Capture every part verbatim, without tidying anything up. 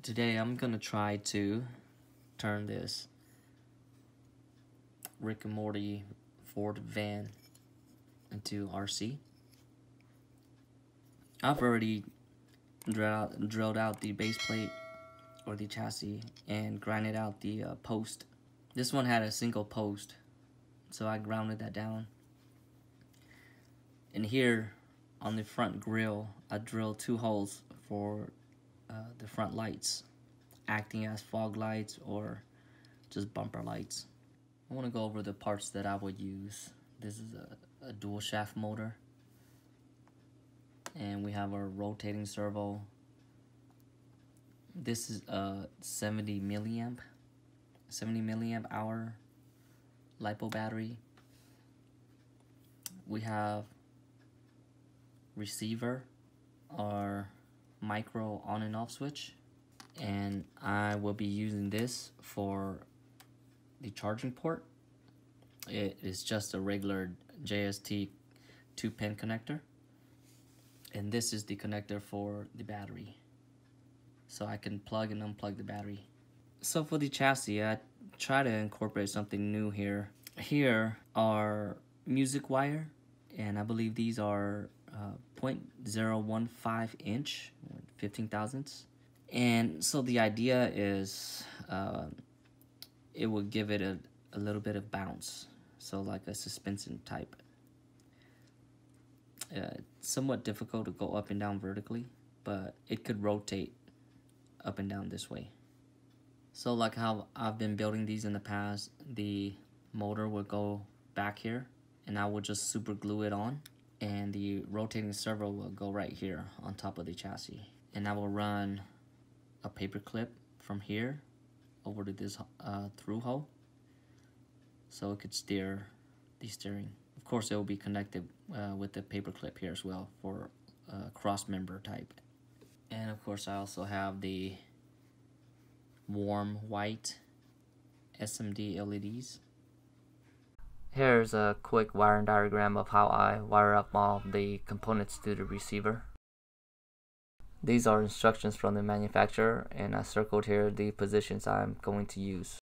Today I'm gonna try to turn this Rick and Morty Ford van into R C. I've already drilled, drilled out the base plate or the chassis and grinded out the uh, post. This one had a single post, so I grounded that down. And here on the front grille, I drilled two holes for Uh, the front lights, acting as fog lights or just bumper lights. I want to go over the parts that I would use. This is a, a dual shaft motor, and we have our rotating servo. This is a seventy milliamp hour LiPo battery. We have receiver, our micro on and off switch, and I will be using this for the charging port. It is just a regular J S T two pin connector, and this is the connector for the battery, so I can plug and unplug the battery. So for the chassis, I try to incorporate something new here. Here are music wire, and I believe these are Uh, zero point zero one five inch, fifteen thousandths. And so the idea is uh, it will give it a, a little bit of bounce, so like a suspension type. Uh, somewhat difficult to go up and down vertically, but it could rotate up and down this way. So like how I've been building these in the past, the motor will go back here and I will just super glue it on, and the rotating servo will go right here on top of the chassis. And I will run a paper clip from here over to this uh, through hole, so it could steer the steering. Of course, it will be connected uh, with the paper clip here as well for uh, cross member type. And of course, I also have the warm white S M D L E Ds. Here's a quick wiring diagram of how I wire up all the components to the receiver. These are instructions from the manufacturer, and I circled here the positions I'm going to use.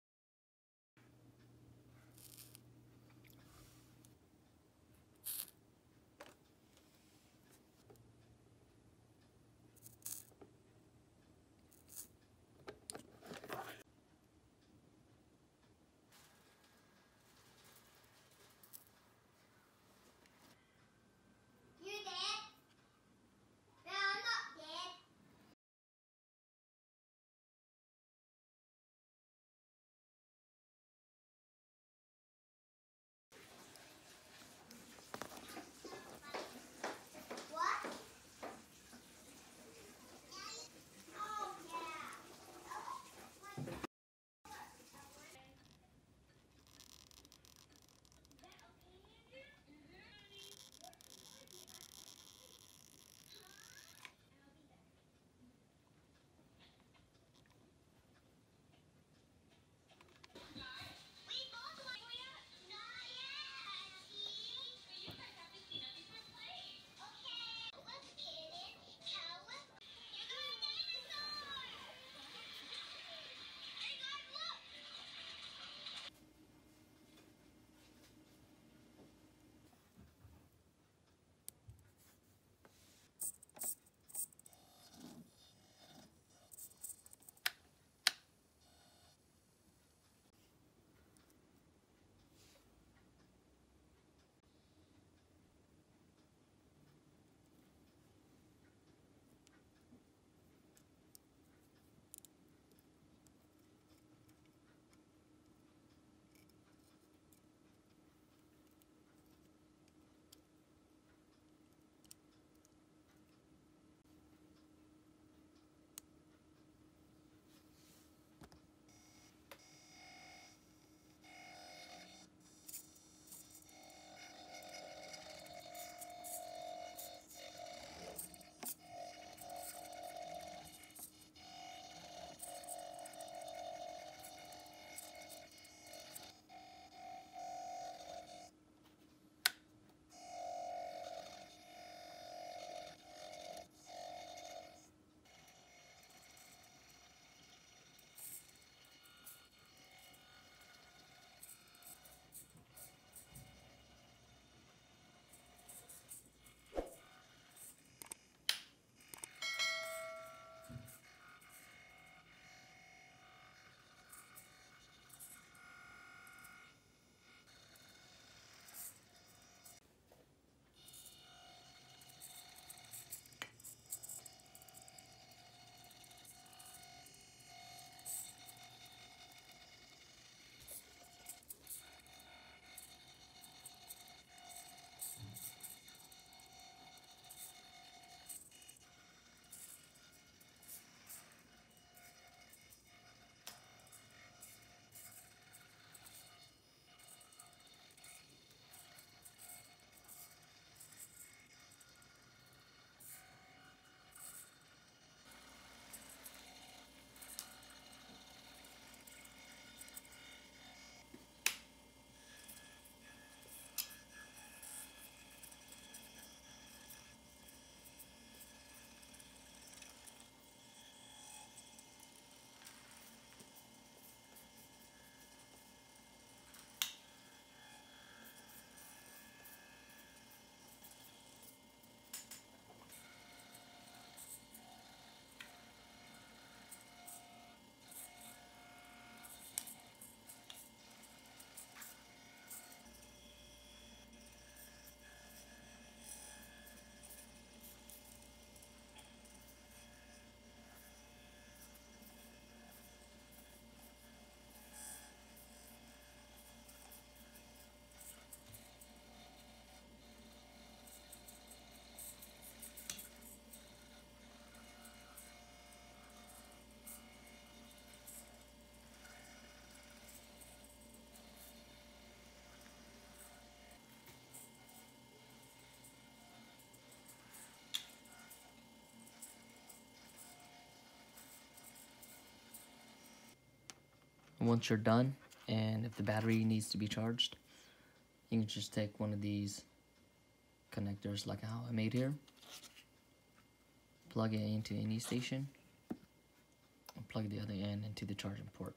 And once you're done, and if the battery needs to be charged, you can just take one of these connectors like how I made here, plug it into any station, and plug the other end into the charging port.